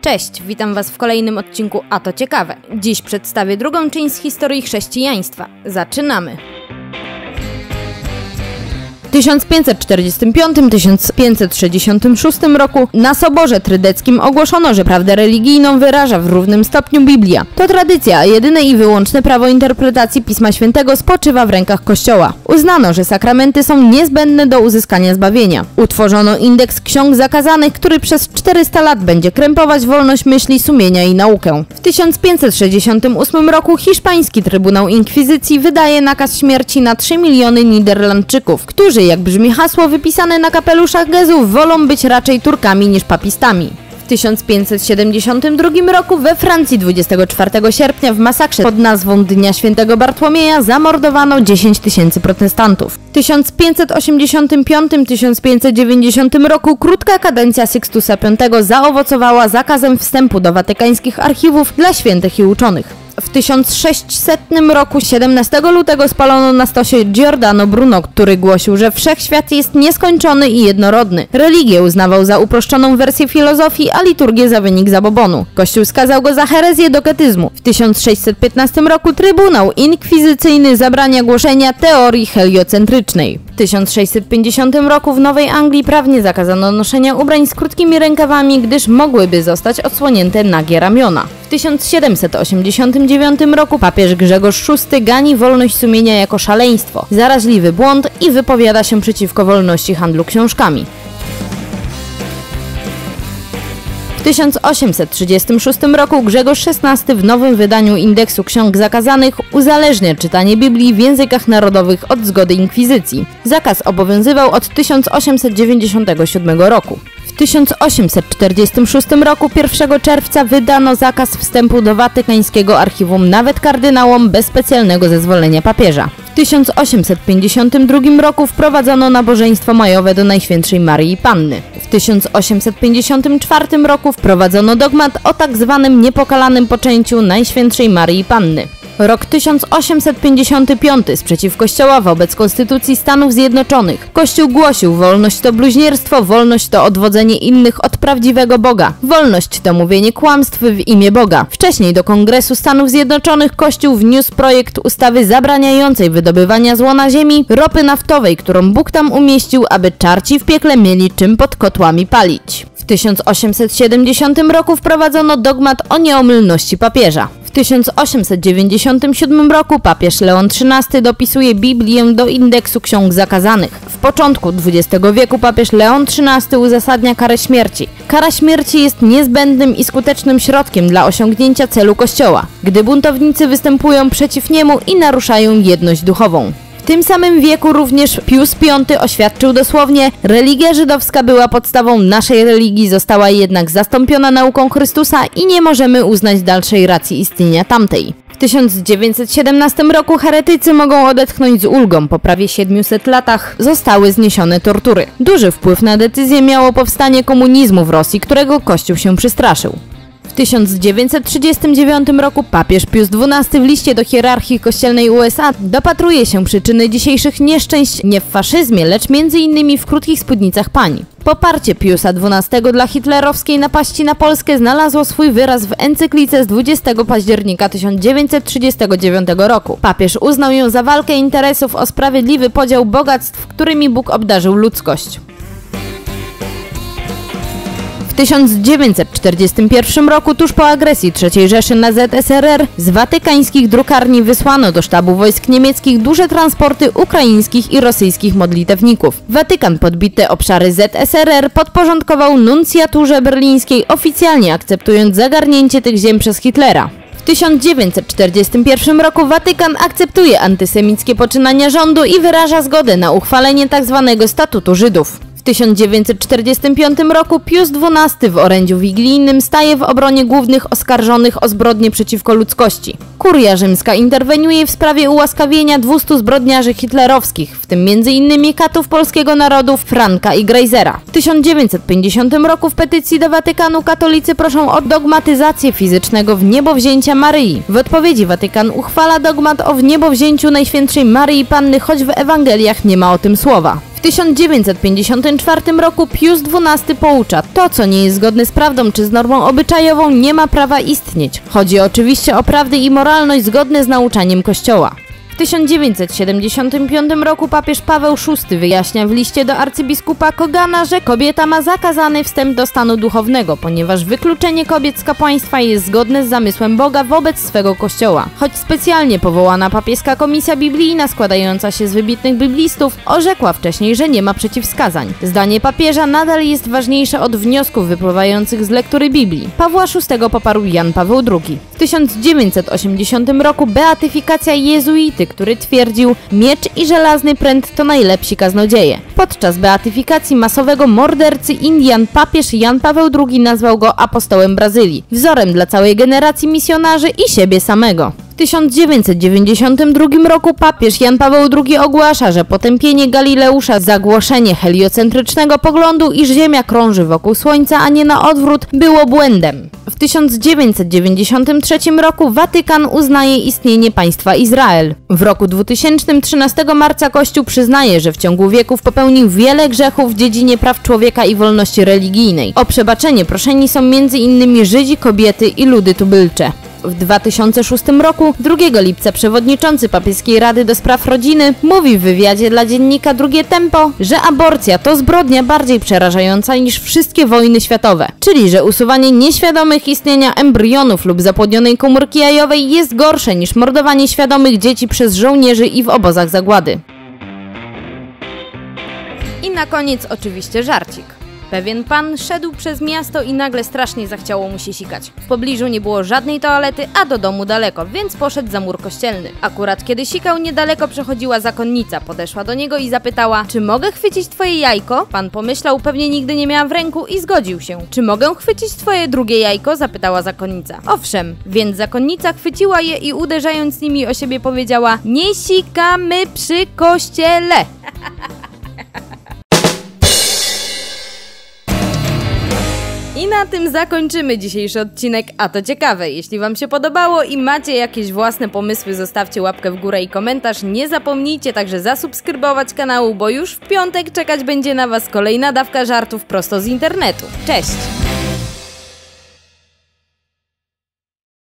Cześć, witam Was w kolejnym odcinku A To Ciekawe. Dziś przedstawię drugą część z historii chrześcijaństwa. Zaczynamy! W 1545-1566 roku na Soborze Trydenckim ogłoszono, że prawdę religijną wyraża w równym stopniu Biblia. To tradycja, a jedyne i wyłączne prawo interpretacji Pisma Świętego spoczywa w rękach Kościoła. Uznano, że sakramenty są niezbędne do uzyskania zbawienia. Utworzono Indeks Ksiąg Zakazanych, który przez 400 lat będzie krępować wolność myśli, sumienia i naukę. W 1568 roku hiszpański Trybunał Inkwizycji wydaje nakaz śmierci na 3 miliony Niderlandczyków, którzy, jak brzmi hasło wypisane na kapeluszach gezów, wolą być raczej Turkami niż papistami. W 1572 roku we Francji 24 sierpnia w masakrze pod nazwą Dnia Świętego Bartłomieja zamordowano 10 tysięcy protestantów. W 1585-1590 roku krótka kadencja Sykstusa V zaowocowała zakazem wstępu do watykańskich archiwum dla świętych i uczonych. W 1600 roku 17 lutego spalono na stosie Giordano Bruno, który głosił, że wszechświat jest nieskończony i jednorodny. Religię uznawał za uproszczoną wersję filozofii, a liturgię za wynik zabobonu. Kościół skazał go za herezję doketyzmu. W 1615 roku Trybunał Inkwizycyjny zabrania głoszenia teorii heliocentrycznej. W 1650 roku w Nowej Anglii prawnie zakazano noszenia ubrań z krótkimi rękawami, gdyż mogłyby zostać odsłonięte nagie ramiona. W 1789 roku papież Grzegorz VI gani wolność sumienia jako szaleństwo, zaraźliwy błąd i wypowiada się przeciwko wolności handlu książkami. W 1836 roku Grzegorz XVI w nowym wydaniu Indeksu Ksiąg Zakazanych uzależnia czytanie Biblii w językach narodowych od zgody inkwizycji. Zakaz obowiązywał od 1897 roku. W 1846 roku 1 czerwca wydano zakaz wstępu do Watykańskiego Archiwum nawet kardynałom bez specjalnego zezwolenia papieża. W 1852 roku wprowadzono nabożeństwo majowe do Najświętszej Maryi Panny. W 1854 roku wprowadzono dogmat o tak zwanym niepokalanym poczęciu Najświętszej Maryi Panny. Rok 1855 sprzeciw Kościoła wobec Konstytucji Stanów Zjednoczonych. Kościół głosił: wolność to bluźnierstwo, wolność to odwodzenie innych od prawdziwego Boga, wolność to mówienie kłamstw w imię Boga. Wcześniej do Kongresu Stanów Zjednoczonych Kościół wniósł projekt ustawy zabraniającej wydobywania złona ziemi, ropy naftowej, którą Bóg tam umieścił, aby czarci w piekle mieli czym pod kotłami palić. W 1870 roku wprowadzono dogmat o nieomylności papieża. W 1897 roku papież Leon XIII dopisuje Biblię do Indeksu Ksiąg Zakazanych. W początku XX wieku papież Leon XIII uzasadnia karę śmierci. Kara śmierci jest niezbędnym i skutecznym środkiem dla osiągnięcia celu Kościoła, gdy buntownicy występują przeciw niemu i naruszają jedność duchową. W tym samym wieku również Pius V oświadczył dosłownie: religia żydowska była podstawą naszej religii, została jednak zastąpiona nauką Chrystusa i nie możemy uznać dalszej racji istnienia tamtej. W 1917 roku heretycy mogą odetchnąć z ulgą. Po prawie 700 latach zostały zniesione tortury. Duży wpływ na decyzję miało powstanie komunizmu w Rosji, którego Kościół się przestraszył. W 1939 roku papież Pius XII w liście do hierarchii kościelnej USA dopatruje się przyczyny dzisiejszych nieszczęść nie w faszyzmie, lecz m.in. w krótkich spódnicach pań. Poparcie Piusa XII dla hitlerowskiej napaści na Polskę znalazło swój wyraz w encyklice z 20 października 1939 roku. Papież uznał ją za walkę interesów o sprawiedliwy podział bogactw, którymi Bóg obdarzył ludzkość. W 1941 roku, tuż po agresji III Rzeszy na ZSRR, z watykańskich drukarni wysłano do sztabu wojsk niemieckich duże transporty ukraińskich i rosyjskich modlitewników. Watykan podbite obszary ZSRR podporządkował nuncjaturze berlińskiej, oficjalnie akceptując zagarnięcie tych ziem przez Hitlera. W 1941 roku Watykan akceptuje antysemickie poczynania rządu i wyraża zgodę na uchwalenie tzw. statutu Żydów. W 1945 roku Pius XII w orędziu wigilijnym staje w obronie głównych oskarżonych o zbrodnie przeciwko ludzkości. Kuria rzymska interweniuje w sprawie ułaskawienia 200 zbrodniarzy hitlerowskich, w tym m.in. katów polskiego narodu, Franka i Greisera. W 1950 roku w petycji do Watykanu katolicy proszą o dogmatyzację fizycznego wniebowzięcia Maryi. W odpowiedzi Watykan uchwala dogmat o wniebowzięciu Najświętszej Maryi Panny, choć w Ewangeliach nie ma o tym słowa. W 1954 roku Pius XII poucza: to, co nie jest zgodne z prawdą czy z normą obyczajową, nie ma prawa istnieć. Chodzi oczywiście o prawdę i moralność zgodne z nauczaniem Kościoła. W 1975 roku papież Paweł VI wyjaśnia w liście do arcybiskupa Kogana, że kobieta ma zakazany wstęp do stanu duchownego, ponieważ wykluczenie kobiet z kapłaństwa jest zgodne z zamysłem Boga wobec swego Kościoła. Choć specjalnie powołana papieska komisja biblijna składająca się z wybitnych biblistów orzekła wcześniej, że nie ma przeciwwskazań. Zdanie papieża nadal jest ważniejsze od wniosków wypływających z lektury Biblii. Pawła VI poparł Jan Paweł II. W 1980 roku beatyfikacja jezuity, który twierdził: miecz i żelazny pręt to najlepsi kaznodzieje. Podczas beatyfikacji masowego mordercy Indian papież Jan Paweł II nazwał go apostołem Brazylii, wzorem dla całej generacji misjonarzy i siebie samego. W 1992 roku papież Jan Paweł II ogłasza, że potępienie Galileusza za głoszenie heliocentrycznego poglądu, iż Ziemia krąży wokół Słońca, a nie na odwrót, było błędem. W 1993 roku Watykan uznaje istnienie państwa Izrael. W roku 2000 13 marca Kościół przyznaje, że w ciągu wieków popełnił wiele grzechów w dziedzinie praw człowieka i wolności religijnej. O przebaczenie proszeni są m.in. Żydzi, kobiety i ludy tubylcze. W 2006 roku 2 lipca przewodniczący Papieskiej Rady do Spraw Rodziny mówi w wywiadzie dla dziennika Drugie Tempo, że aborcja to zbrodnia bardziej przerażająca niż wszystkie wojny światowe, czyli że usuwanie nieświadomych istnienia embrionów lub zapłodnionej komórki jajowej jest gorsze niż mordowanie świadomych dzieci przez żołnierzy i w obozach zagłady. I na koniec oczywiście żarcik. Pewien pan szedł przez miasto i nagle strasznie zachciało mu się sikać. W pobliżu nie było żadnej toalety, a do domu daleko, więc poszedł za mur kościelny. Akurat kiedy sikał, niedaleko przechodziła zakonnica, podeszła do niego i zapytała: czy mogę chwycić twoje jajko? Pan pomyślał, pewnie nigdy nie miała w ręku, i zgodził się. Czy mogę chwycić twoje drugie jajko? Zapytała zakonnica. Owszem, więc zakonnica chwyciła je i uderzając nimi o siebie powiedziała: nie sikamy przy kościele! I na tym zakończymy dzisiejszy odcinek A To Ciekawe. Jeśli wam się podobało i macie jakieś własne pomysły, zostawcie łapkę w górę i komentarz. Nie zapomnijcie także zasubskrybować kanału, bo już w piątek czekać będzie na was kolejna dawka żartów prosto z internetu. Cześć!